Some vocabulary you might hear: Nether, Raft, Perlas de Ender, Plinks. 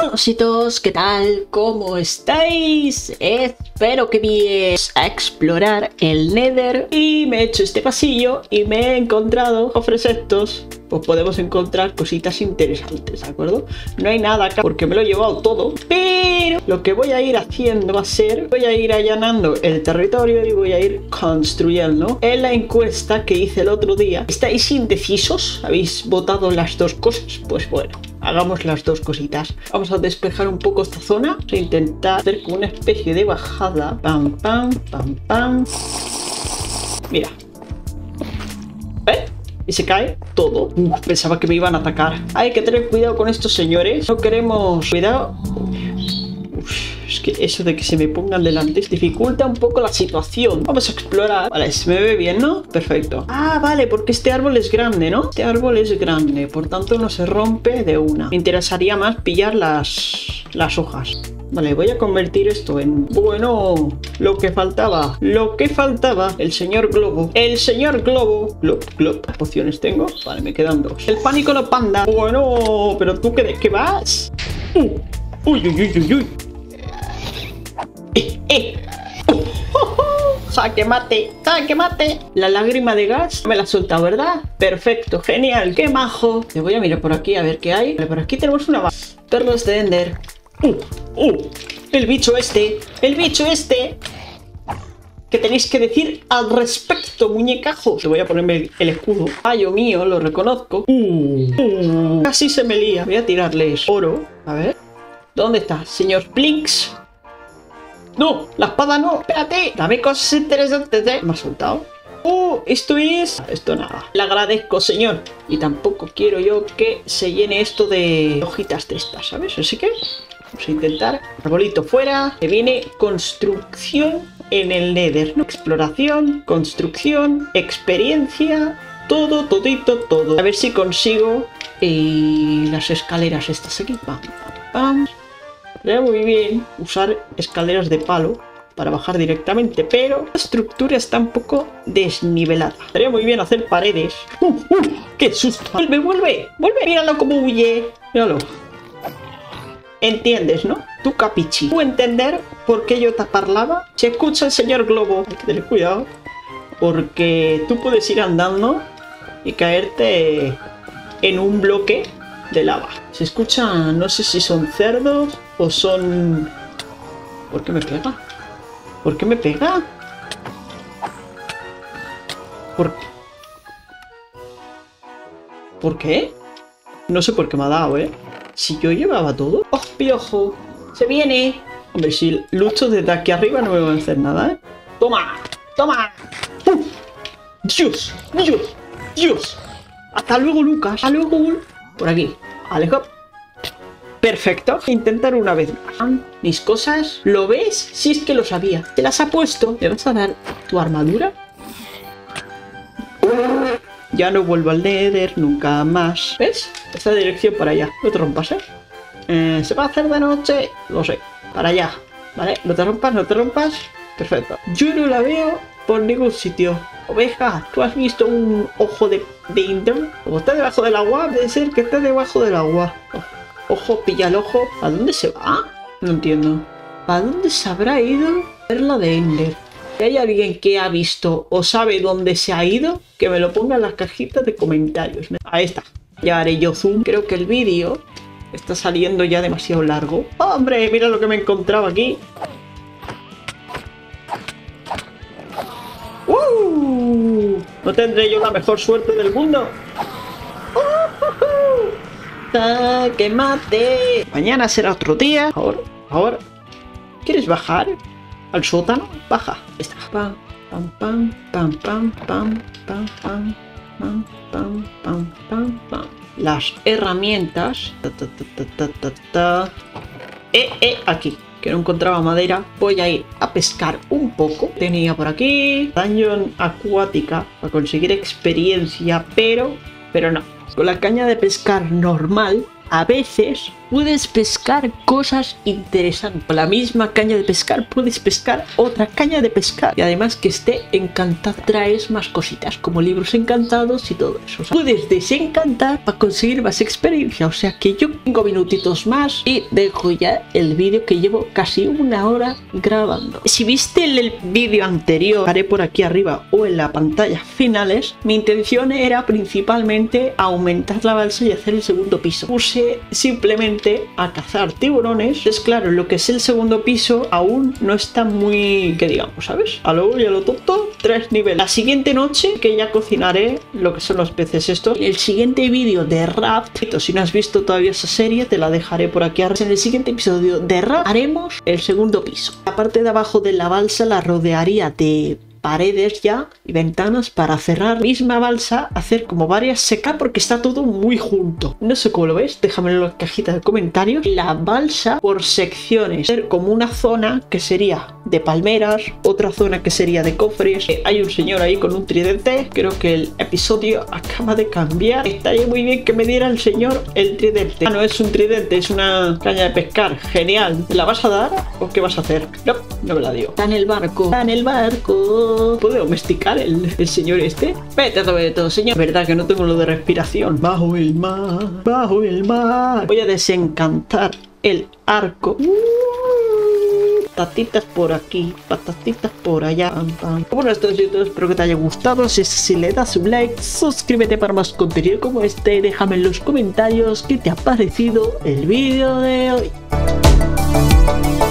Hola ositos, ¿qué tal? ¿Cómo estáis? Espero que bien. A explorar el Nether y me he hecho este pasillo y me he encontrado cofres estos. Pues podemos encontrar cositas interesantes, ¿de acuerdo? No hay nada acá porque me lo he llevado todo, pero lo que voy a ir haciendo va a ser, voy a ir allanando el territorio y voy a ir construyendo. En la encuesta que hice el otro día, ¿estáis indecisos? ¿Habéis votado las dos cosas? Pues bueno, hagamos las dos cositas. Vamos a despejar un poco esta zona, vamos a intentar hacer como una especie de bajada. Pam, pam, pam, pam. Mira. ¿Ves? Y se cae todo. Pensaba que me iban a atacar. Hay que tener cuidado con estos señores. No queremos... Cuidado. Es que eso de que se me pongan delante dificulta un poco la situación. Vamos a explorar. Vale, se me ve bien, ¿no? Perfecto. Ah, vale, porque este árbol es grande, ¿no? Este árbol es grande, por tanto no se rompe de una. Me interesaría más pillar las hojas. Vale, voy a convertir esto en... Bueno, lo que faltaba. Lo que faltaba. El señor globo. El señor globo. Glop, glop. ¿Pociones tengo? Vale, me quedan dos. El pánico no panda. Bueno, pero ¿tú crees que vas? Uy, uy, uy, uy, uy. ¡Saque mate! ¡Saque mate! La lágrima de gas me la suelta, ¿verdad? Perfecto, genial, qué majo. Te voy a mirar por aquí a ver qué hay. Vale, por aquí tenemos una base. Perlas de Ender. El bicho este. El bicho este. ¿Qué tenéis que decir al respecto, muñecajo? Te voy a ponerme el escudo. Fallo mío, lo reconozco. Casi se me lía. Voy a tirarles oro. A ver. ¿Dónde está, señor Plinks? ¡No! ¡La espada no! ¡Espérate! Dame cosas interesantes, ¿eh? Me ha soltado. ¡Oh! Esto es... Esto nada. Le agradezco, señor. Y tampoco quiero yo que se llene esto de hojitas de estas, ¿sabes? Así que... Vamos a intentar. Arbolito fuera. Se viene construcción en el Nether, ¿no? Exploración, construcción, experiencia... Todo, todito, todo. A ver si consigo... las escaleras estas aquí. Pam, pam, pam. Sería muy bien usar escaleras de palo para bajar directamente, pero la estructura está un poco desnivelada. Sería muy bien hacer paredes. ¡Qué susto! ¡Vuelve, vuelve! ¡Vuelve! Míralo como huye. Míralo. ¿Entiendes, no? Tú capichi. ¿Tú entender por qué yo te parlaba? Se escucha el señor globo. Hay que tener cuidado porque tú puedes ir andando y caerte en un bloque de lava. Se escucha, no sé si son cerdos o son... ¿Por qué me pega? ¿Por qué me pega? ¿Por qué? No sé por qué me ha dado, ¿eh? Si yo llevaba todo... ¡Oh, piojo! ¡Se viene! Hombre, si lucho desde aquí arriba no me voy a hacer nada, ¿eh? ¡Toma! ¡Toma! ¡Dios! ¡Dios! ¡Dios! ¡Hasta luego, Lucas! ¡Hasta luego! Por aquí. Alejo. Perfecto. Intentar una vez más. Mis cosas. ¿Lo ves? Si es que lo sabía. Te las ha puesto. ¿Le vas a dar tu armadura? Ya no vuelvo al Nether nunca más. ¿Ves? Esta dirección para allá. No te rompas, ¿eh? ¿Se va a hacer de noche? No sé. Para allá. ¿Vale? No te rompas, no te rompas. Perfecto. Yo no la veo por ningún sitio. Oveja, ¿tú has visto un ojo de Ender? Como está debajo del agua, debe ser que está debajo del agua. Ojo, pilla el ojo. ¿A dónde se va? No entiendo. ¿A dónde se habrá ido Perla de Ender? Si hay alguien que ha visto o sabe dónde se ha ido, que me lo ponga en las cajitas de comentarios. Ahí está. Ya haré yo zoom. Creo que el vídeo está saliendo ya demasiado largo. ¡Hombre! Mira lo que me encontraba aquí. ¿No tendré yo la mejor suerte del mundo? ¡Saque mate! Mañana será otro día. Ahora, ahora. ¿Quieres bajar al sótano? Baja. Está. Pam, pam, pam, pam, pam, pam, pam, pam, pam, pam, pam, pam, pam. Las herramientas. Ta, ta, ta, ta, ta, ta. Aquí. Que no encontraba madera. Voy a ir a pescar un poco. Tenía por aquí Dungeon acuática para conseguir experiencia, pero no. Con la caña de pescar normal, a veces puedes pescar cosas interesantes. Con la misma caña de pescar puedes pescar otra caña de pescar. Y además que esté encantada. Traes más cositas como libros encantados y todo eso. O sea, puedes desencantar para conseguir más experiencia. O sea que yo 5 minutitos más y dejo ya el vídeo, que llevo casi una hora grabando. Si viste el vídeo anterior, haré por aquí arriba o en la pantalla finales. Mi intención era principalmente aumentar la balsa y hacer el segundo piso. Puse simplemente a cazar tiburones. Es claro, lo que es el segundo piso aún no está muy, que digamos, ¿sabes? A lo y a lo tonto, 3 niveles. La siguiente noche que ya cocinaré lo que son los peces estos. El siguiente vídeo de Raft, si no has visto todavía esa serie, te la dejaré por aquí arriba. En el siguiente episodio de Raft haremos el segundo piso. La parte de abajo de la balsa la rodearía de paredes ya y ventanas para cerrar. Misma balsa, hacer como varias secas porque está todo muy junto. No sé cómo lo ves, déjamelo en la cajita de comentarios. La balsa por secciones, hacer como una zona que sería de palmeras, otra zona que sería de cofres. Hay un señor ahí con un tridente, creo que el episodio acaba de cambiar. Estaría muy bien que me diera el señor el tridente. Ah, no es un tridente, es una caña de pescar. Genial, ¿la vas a dar o qué vas a hacer? No, no me la dio. Está en el barco, está en el barco. ¿Puede domesticar el señor este? Vete a tomar de todo, señor. Verdad que no tengo lo de respiración. Bajo el mar, bajo el mar. Voy a desencantar el arco. Patatitas por aquí, patatitas por allá. Bueno, esto es todo, espero que te haya gustado. Si le das un like, suscríbete para más contenido como este. Déjame en los comentarios qué te ha parecido el vídeo de hoy.